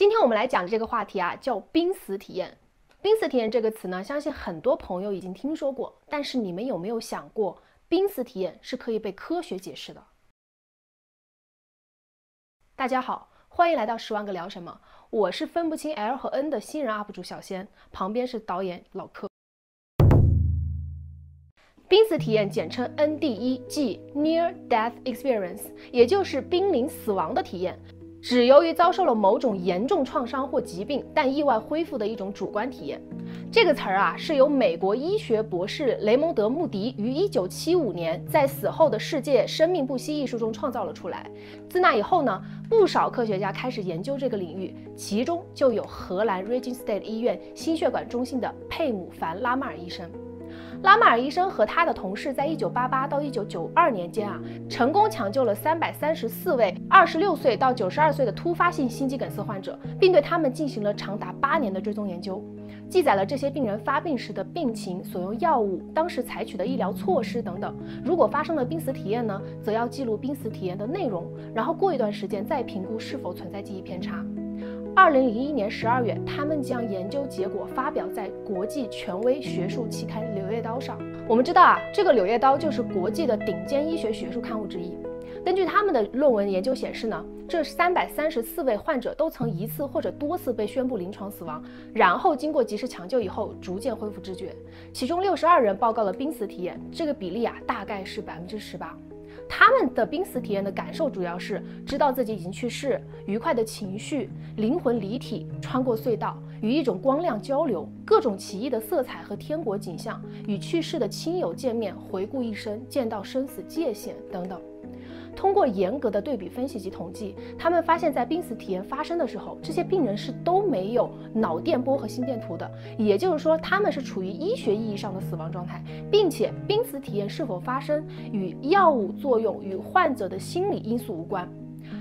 今天我们来讲的这个话题啊，叫濒死体验。濒死体验这个词呢，相信很多朋友已经听说过，但是你们有没有想过，濒死体验是可以被科学解释的？大家好，欢迎来到十万个聊什么，我是分不清 L 和 N 的新人 UP 主小仙，旁边是导演老柯。 濒死体验简称 NDE， 即 Near Death Experience， 也就是濒临死亡的体验，指由于遭受了某种严重创伤或疾病，但意外恢复的一种主观体验。这个词儿啊，是由美国医学博士雷蒙德·穆迪于1975年在《死后的世界：生命不息》一书中创造了出来。自那以后呢，不少科学家开始研究这个领域，其中就有荷兰 Rijksstad 医院心血管中心的佩姆·凡·拉马尔医生。 拉马尔医生和他的同事在1988到1992年间啊，成功抢救了334位26岁到92岁的突发性心肌梗塞患者，并对他们进行了长达8年的追踪研究，记载了这些病人发病时的病情、所用药物、当时采取的医疗措施等等。如果发生了濒死体验呢，则要记录濒死体验的内容，然后过一段时间再评估是否存在记忆偏差。 2001年12月，他们将研究结果发表在国际权威学术期刊《柳叶刀》上。我们知道啊，这个《柳叶刀》就是国际的顶尖医学学术刊物之一。根据他们的论文研究显示呢，这334位患者都曾一次或者多次被宣布临床死亡，然后经过及时抢救以后，逐渐恢复知觉。其中62人报告了濒死体验，这个比例啊大概是18%。 他们的濒死体验的感受主要是知道自己已经去世，愉快的情绪，灵魂离体，穿过隧道，与一种光亮交流，各种奇异的色彩和天国景象，与去世的亲友见面，回顾一生，见到生死界限等等。通过严格的对比分析及统计，他们发现，在濒死体验发生的时候，这些病人是都没有脑电波和心电图的，也就是说，他们是处于医学意义上的死亡状态，并且濒死体验是否发生与药物作用与患者的心理因素无关，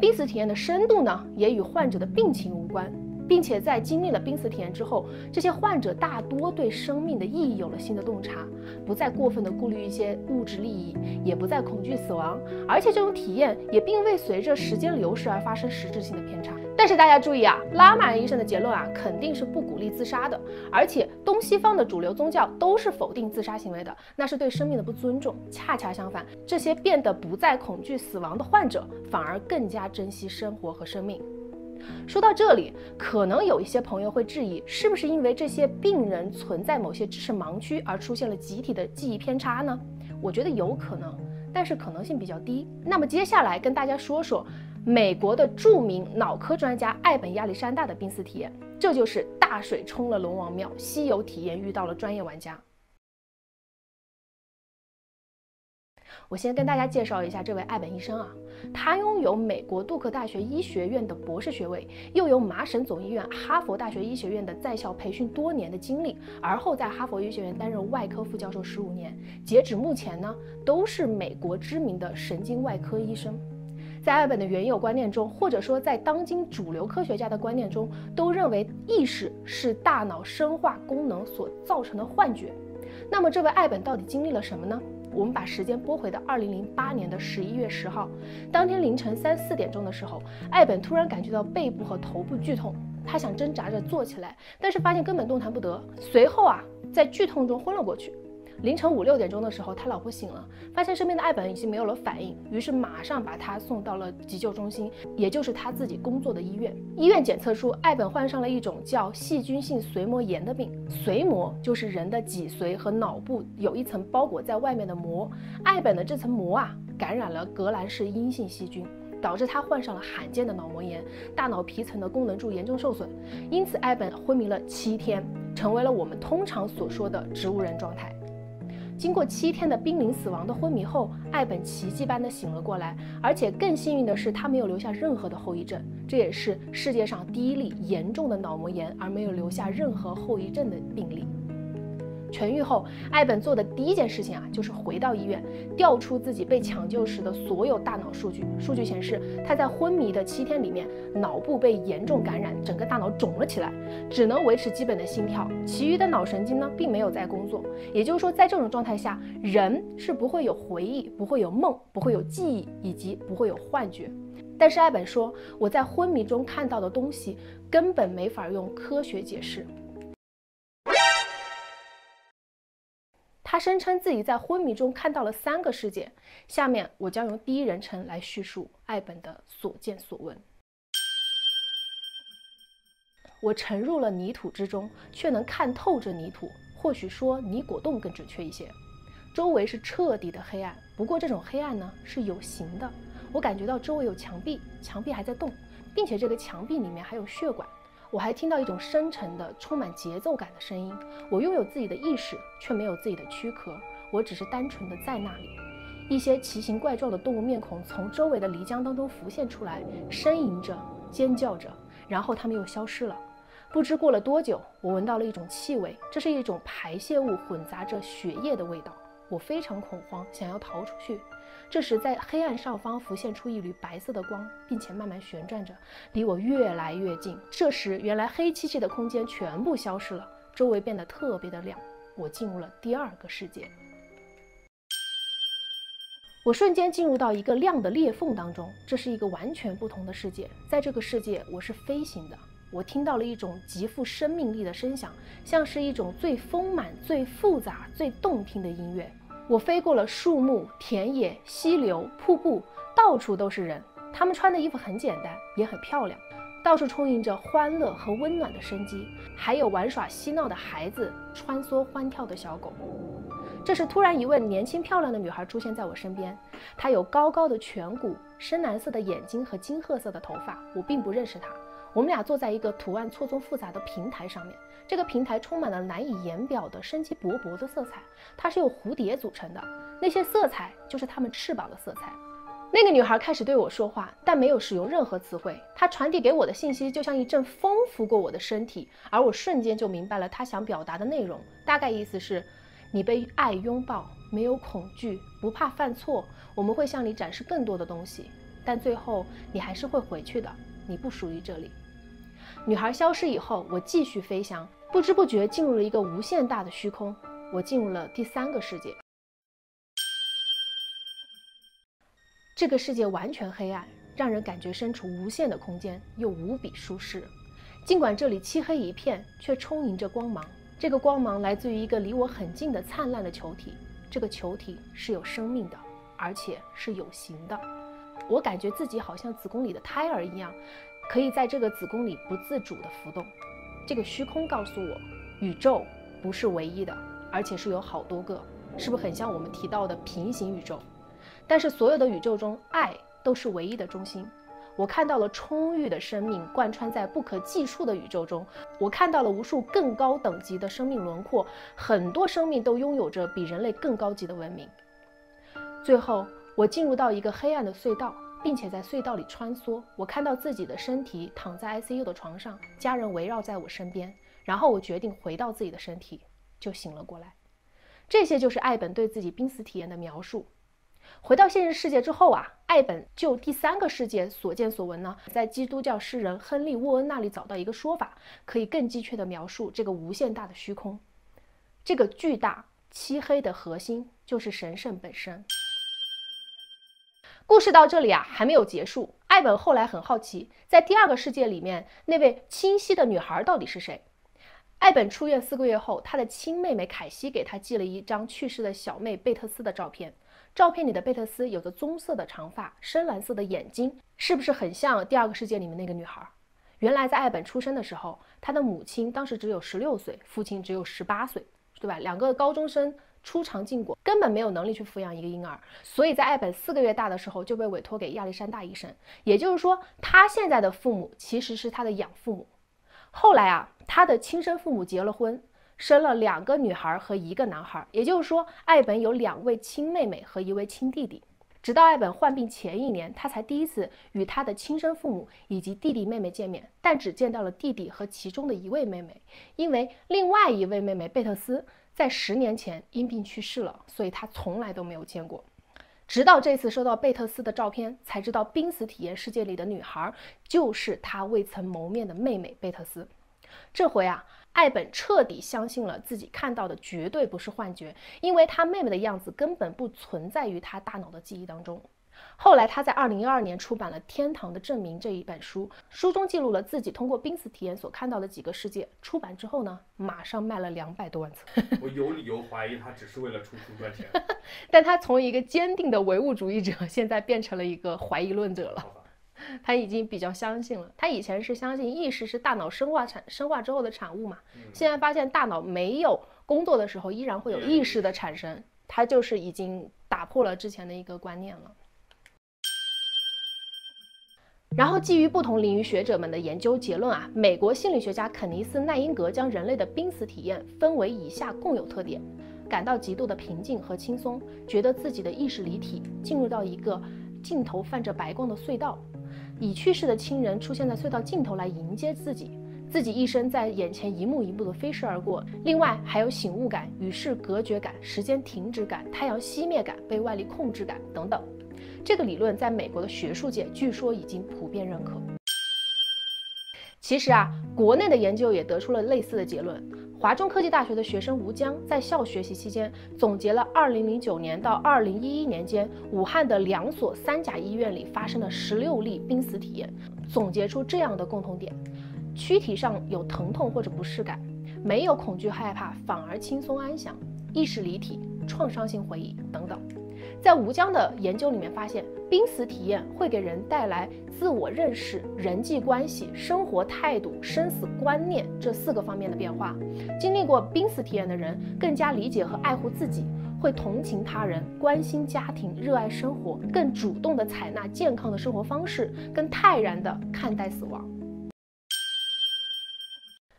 濒死体验的深度呢也与患者的病情无关，并且在经历了濒死体验之后，这些患者大多对生命的意义有了新的洞察，不再过分的顾虑一些物质利益，也不再恐惧死亡，而且这种体验也并未随着时间流逝而发生实质性的偏差。 但是大家注意啊，拉马尔医生的结论啊，肯定是不鼓励自杀的，而且东西方的主流宗教都是否定自杀行为的，那是对生命的不尊重。恰恰相反，这些变得不再恐惧死亡的患者，反而更加珍惜生活和生命。说到这里，可能有一些朋友会质疑，是不是因为这些病人存在某些知识盲区而出现了集体的记忆偏差呢？我觉得有可能，但是可能性比较低。那么接下来跟大家说说 美国的著名脑科专家艾本亚历山大的濒死体验，这就是大水冲了龙王庙，稀有体验遇到了专业玩家。我先跟大家介绍一下这位艾本医生啊，他拥有美国杜克大学医学院的博士学位，又有麻省总医院、哈佛大学医学院的在校培训多年的经历，而后在哈佛医学院担任外科副教授15年，截止目前呢，都是美国知名的神经外科医生。 在艾本的原有观念中，或者说在当今主流科学家的观念中，都认为意识是大脑生化功能所造成的幻觉。那么，这位艾本到底经历了什么呢？我们把时间拨回到2008年的11月10号，当天凌晨3、4点钟的时候，艾本突然感觉到背部和头部剧痛，他想挣扎着坐起来，但是发现根本动弹不得。随后啊，在剧痛中昏了过去。 凌晨5、6点钟的时候，他老婆醒了，发现身边的艾本已经没有了反应，于是马上把他送到了急救中心，也就是他自己工作的医院。医院检测出艾本患上了一种叫细菌性髓膜炎的病，髓膜就是人的脊髓和脑部有一层包裹在外面的膜。艾本的这层膜啊，感染了革兰氏阴性细菌，导致他患上了罕见的脑膜炎，大脑皮层的功能柱严重受损，因此艾本昏迷了7天，成为了我们通常所说的植物人状态。 经过7天的濒临死亡的昏迷后，艾本奇迹般的醒了过来，而且更幸运的是，他没有留下任何的后遗症。这也是世界上第一例严重的脑膜炎而没有留下任何后遗症的病例。痊愈后，艾本做的第一件事情啊，就是回到医院，调出自己被抢救时的所有大脑数据。数据显示，他在昏迷的7天里面，脑部被严重感染，整个大脑肿了起来，只能维持基本的心跳，其余的脑神经呢，并没有在工作。 也就是说，在这种状态下，人是不会有回忆、不会有梦、不会有记忆，以及不会有幻觉。但是艾本说，我在昏迷中看到的东西，根本没法用科学解释。他声称自己在昏迷中看到了3个事件，下面我将用第一人称来叙述艾本的所见所闻。我沉入了泥土之中，却能看透这泥土，或许说泥果冻更准确一些。周围是彻底的黑暗，不过这种黑暗呢是有形的。我感觉到周围有墙壁，墙壁还在动，并且这个墙壁里面还有血管。我还听到一种深沉的、充满节奏感的声音。我拥有自己的意识，却没有自己的躯壳，我只是单纯的在那里。一些奇形怪状的动物面孔从周围的泥浆当中浮现出来，呻吟着、尖叫着，然后它们又消失了。不知过了多久，我闻到了一种气味，这是一种排泄物混杂着血液的味道。我非常恐慌，想要逃出去。这时，在黑暗上方浮现出一缕白色的光，并且慢慢旋转着，离我越来越近。这时，原来黑漆漆的空间全部消失了，周围变得特别的亮。我进入了第2个世界。我瞬间进入到一个亮的裂缝当中，这是一个完全不同的世界。在这个世界，我是飞行的。我听到了一种极富生命力的声响，像是一种最丰满、最复杂、最动听的音乐。我飞过了树木、田野、溪流、瀑布，到处都是人。他们穿的衣服很简单，也很漂亮，到处充盈着欢乐和温暖的生机，还有玩耍嬉闹的孩子，穿梭欢跳的小狗。这时，突然一位年轻漂亮的女孩出现在我身边，她有高高的颧骨、深蓝色的眼睛和金褐色的头发。我并不认识她。我们俩坐在一个图案错综复杂的平台上面，这个平台充满了难以言表的生机勃勃的色彩，它是由蝴蝶组成的，那些色彩就是它们翅膀的色彩。那个女孩开始对我说话，但没有使用任何词汇，她传递给我的信息就像一阵风拂过我的身体，而我瞬间就明白了她想表达的内容，大概意思是：你被爱拥抱，没有恐惧，不怕犯错，我们会向你展示更多的东西，但最后你还是会回去的，你不属于这里。女孩消失以后，我继续飞翔，不知不觉进入了一个无限大的虚空。我进入了第3个世界。这个世界完全黑暗，让人感觉身处无限的空间，又无比舒适。尽管这里漆黑一片，却充盈着光芒。这个光芒来自于一个离我很近的灿烂的球体，这个球体是有生命的，而且是有形的。我感觉自己好像子宫里的胎儿一样，可以在这个子宫里不自主地浮动。这个虚空告诉我，宇宙不是唯一的，而且是有好多个，是不是很像我们提到的平行宇宙？但是所有的宇宙中，爱都是唯一的中心。我看到了充裕的生命贯穿在不可计数的宇宙中，我看到了无数更高等级的生命轮廓，很多生命都拥有着比人类更高级的文明。最后，我进入到一个黑暗的隧道，并且在隧道里穿梭，我看到自己的身体躺在 ICU 的床上，家人围绕在我身边，然后我决定回到自己的身体，就醒了过来。这些就是艾本对自己濒死体验的描述。回到现实世界之后啊，艾本就第3个世界所见所闻呢，在基督教诗人亨利·沃恩那里找到一个说法，可以更精确地描述这个无限大的虚空。这个巨大漆黑的核心就是神圣本身。故事到这里啊，还没有结束。艾本后来很好奇，在第2个世界里面，那位清晰的女孩到底是谁？艾本出院4个月后，她的亲妹妹凯西给她寄了一张去世的小妹贝特斯的照片。照片里的贝特斯有着棕色的长发、深蓝色的眼睛，是不是很像第2个世界里面那个女孩？原来在艾本出生的时候，她的母亲当时只有16岁，父亲只有18岁，对吧？2个高中生出场禁果，根本没有能力去抚养一个婴儿，所以在艾本4个月大的时候就被委托给亚历山大医生，也就是说，他现在的父母其实是他的养父母。后来啊，他的亲生父母结了婚，生了2个女孩和1个男孩，也就是说，艾本有2位亲妹妹和1位亲弟弟。直到艾本患病前1年，他才第一次与他的亲生父母以及弟弟妹妹见面，但只见到了弟弟和其中的1位妹妹，因为另外1位妹妹贝特斯在10年前因病去世了，所以他从来都没有见过。直到这次收到贝特斯的照片，才知道濒死体验世界里的女孩就是他未曾谋面的妹妹贝特斯。这回啊，艾本彻底相信了自己看到的绝对不是幻觉，因为他妹妹的样子根本不存在于他大脑的记忆当中。后来，他在2012年出版了《天堂的证明》这一本书，书中记录了自己通过濒死体验所看到的几个世界。出版之后呢，马上卖了200多万册。我有理由怀疑他只是为了出书赚钱，但他从一个坚定的唯物主义者，现在变成了一个怀疑论者了。他已经比较相信了，他以前是相信意识是大脑生化之后的产物嘛，现在发现大脑没有工作的时候依然会有意识的产生，他就是已经打破了之前的一个观念了。然后基于不同领域学者们的研究结论啊，美国心理学家肯尼斯·奈因格将人类的濒死体验分为以下共有特点：感到极度的平静和轻松，觉得自己的意识离体，进入到一个尽头泛着白光的隧道。已去世的亲人出现在隧道尽头来迎接自己，自己一生在眼前一幕一幕的飞逝而过。另外还有醒悟感、与世隔绝感、时间停止感、太阳熄灭感、被外力控制感等等。这个理论在美国的学术界据说已经普遍认可。其实啊，国内的研究也得出了类似的结论。华中科技大学的学生吴江在校学习期间，总结了2009年到2011年间武汉的2所三甲医院里发生的16例濒死体验，总结出这样的共同点：躯体上有疼痛或者不适感，没有恐惧害怕，反而轻松安详，意识离体、创伤性回忆等等。在吴江的研究里面发现，濒死体验会给人带来自我认识、人际关系、生活态度、生死观念这4个方面的变化。经历过濒死体验的人更加理解和爱护自己，会同情他人，关心家庭，热爱生活，更主动地采纳健康的生活方式，更泰然地看待死亡。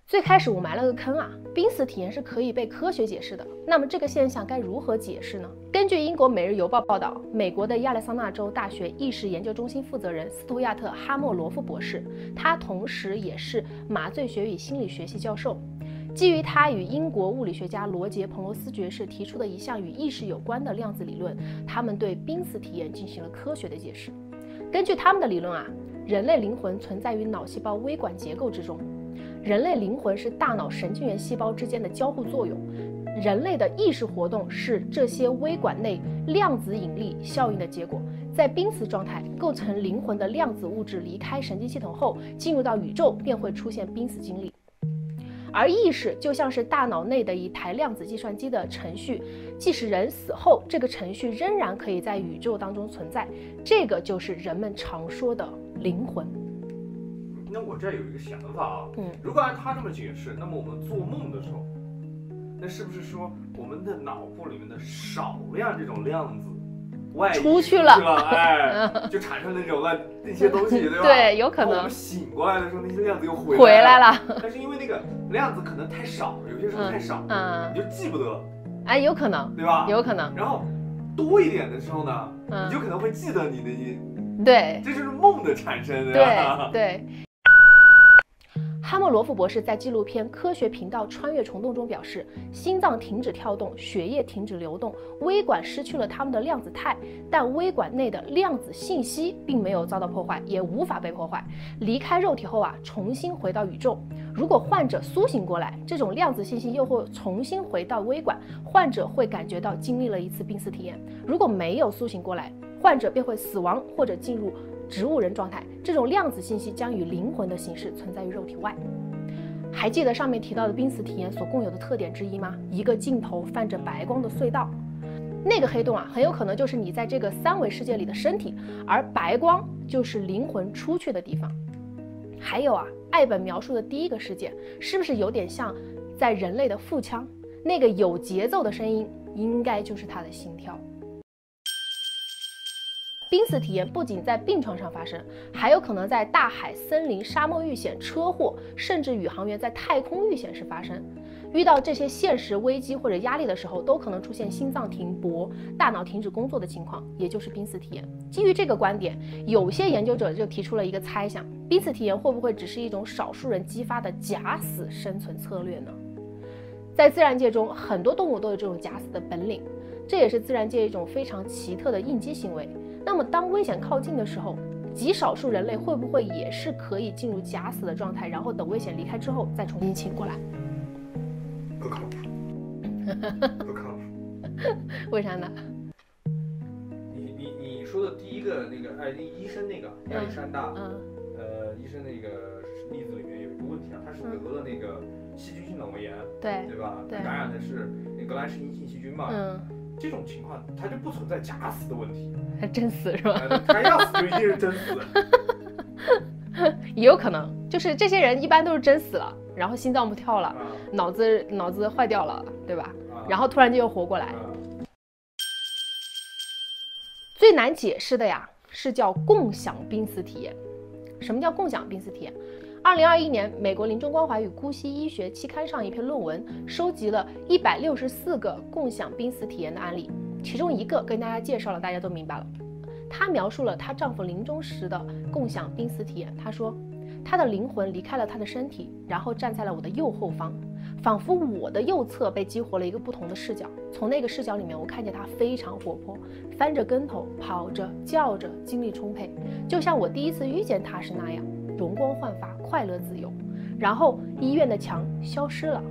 最开始我埋了个坑啊，濒死体验是可以被科学解释的。那么这个现象该如何解释呢？根据英国《每日邮报》报道，美国的亚利桑那州大学意识研究中心负责人斯图亚特·哈默罗夫博士，他同时也是麻醉学与心理学系教授。基于他与英国物理学家罗杰·彭罗斯爵士提出的一项与意识有关的量子理论，他们对濒死体验进行了科学的解释。根据他们的理论啊，人类灵魂存在于脑细胞微管结构之中。人类灵魂是大脑神经元细胞之间的交互作用，人类的意识活动是这些微管内量子引力效应的结果。在濒死状态，构成灵魂的量子物质离开神经系统后，进入到宇宙便会出现濒死经历。而意识就像是大脑内的一台量子计算机的程序，即使人死后，这个程序仍然可以在宇宙当中存在，这个就是人们常说的灵魂。那我这有一个想法啊，如果按他这么解释，那么我们做梦的时候，那是不是说我们的脑部里面的少量这种量子外出去了，哎，就产生那些东西，对吧？对，有可能。我们醒过来的时候，那些量子又回来了。但是因为那个量子可能太少，有些时候太少，你就记不得。哎，有可能，对吧？有可能。然后多一点的时候呢，你就可能会记得你的。对，这就是梦的产生，对吧？对。哈默罗夫博士在纪录片科学频道《穿越虫洞》中表示，心脏停止跳动，血液停止流动，微管失去了它们的量子态，但微管内的量子信息并没有遭到破坏，也无法被破坏。离开肉体后啊，重新回到宇宙。如果患者苏醒过来，这种量子信息又会重新回到微管，患者会感觉到经历了一次濒死体验。如果没有苏醒过来，患者便会死亡或者进入植物人状态，这种量子信息将以灵魂的形式存在于肉体外。还记得上面提到的濒死体验所共有的特点之一吗？一个尽头泛着白光的隧道，那个黑洞啊，很有可能就是你在这个3维世界里的身体，而白光就是灵魂出去的地方。还有啊，爱本描述的第一个世界，是不是有点像在人类的腹腔？那个有节奏的声音，应该就是他的心跳。濒死体验不仅在病床上发生，还有可能在大海、森林、沙漠遇险、车祸，甚至宇航员在太空遇险时发生。遇到这些现实危机或者压力的时候，都可能出现心脏停搏、大脑停止工作的情况，也就是濒死体验。基于这个观点，有些研究者就提出了一个猜想：濒死体验会不会只是一种少数人激发的假死生存策略呢？在自然界中，很多动物都有这种假死的本领，这也是自然界一种非常奇特的应激行为。那么当危险靠近的时候，极少数人类会不会也是可以进入假死的状态，然后等危险离开之后再重新醒过来？不靠谱，不靠谱。为啥呢？你说的第一个那个爱丁医生那个亚历山大，医生那个例子里面有一个问题啊，他是得了那个细菌性脑膜炎，对对吧？对，感染的是那革兰氏阴性细菌嘛。嗯。这种情况它就不存在假死的问题，还真死是吧？他要死就一定是真死，也有可能就是这些人一般都是真死了，然后心脏不跳了，脑子坏掉了，对吧？然后突然就又活过来。最难解释的呀是叫共享濒死体验。什么叫共享濒死体验？2021年，美国临终关怀与姑息医学期刊上一篇论文，收集了164个共享濒死体验的案例，其中一个跟大家介绍了，大家都明白了。她描述了她丈夫临终时的共享濒死体验。她说，她的灵魂离开了她的身体，然后站在了我的右后方，仿佛我的右侧被激活了一个不同的视角。从那个视角里面，我看见她非常活泼，翻着跟头，跑着，叫着，精力充沛，就像我第一次遇见她时那样。容光焕发，快乐自由。然后医院的墙消失了，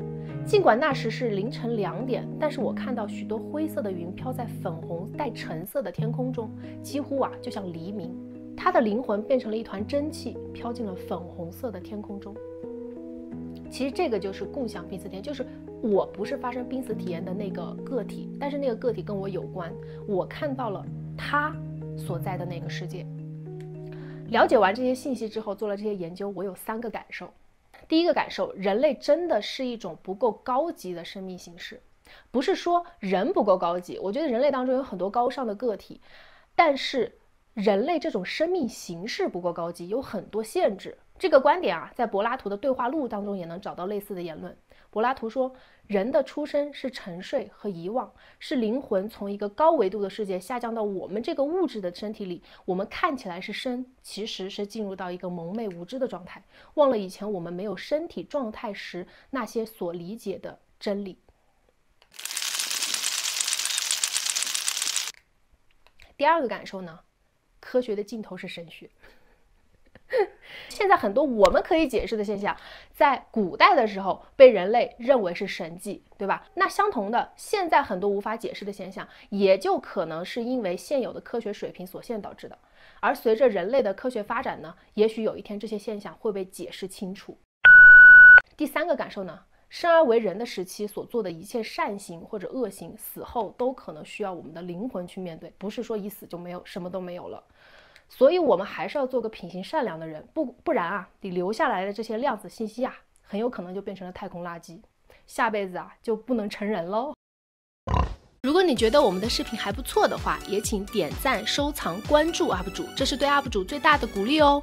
尽管那时是凌晨2点，但是我看到许多灰色的云飘在粉红带橙色的天空中，几乎啊就像黎明。他的灵魂变成了一团蒸汽，飘进了粉红色的天空中。其实这个就是共享濒死体验，就是我不是发生濒死体验的那个个体，但是那个个体跟我有关，我看到了他所在的那个世界。了解完这些信息之后，做了这些研究，我有3个感受。第一个感受，人类真的是一种不够高级的生命形式。不是说人不够高级，我觉得人类当中有很多高尚的个体，但是人类这种生命形式不够高级，有很多限制。这个观点啊，在柏拉图的对话录当中也能找到类似的言论。柏拉图说，人的出生是沉睡和遗忘，是灵魂从一个高维度的世界下降到我们这个物质的身体里。我们看起来是生，其实是进入到一个蒙昧无知的状态，忘了以前我们没有身体状态时那些所理解的真理。第2个感受呢，科学的尽头是神学。现在很多我们可以解释的现象，在古代的时候被人类认为是神迹，对吧？那相同的，现在很多无法解释的现象，也就可能是因为现有的科学水平所限导致的。而随着人类的科学发展呢，也许有一天这些现象会被解释清楚。第3个感受呢，生而为人的时期所做的一切善行或者恶行，死后都可能需要我们的灵魂去面对，不是说一死就没有，什么都没有了。所以我们还是要做个品行善良的人，不然啊，你留下来的这些量子信息啊，很有可能就变成了太空垃圾，下辈子啊就不能成人喽。如果你觉得我们的视频还不错的话，也请点赞、收藏、关注 UP 主，这是对 UP 主最大的鼓励哦。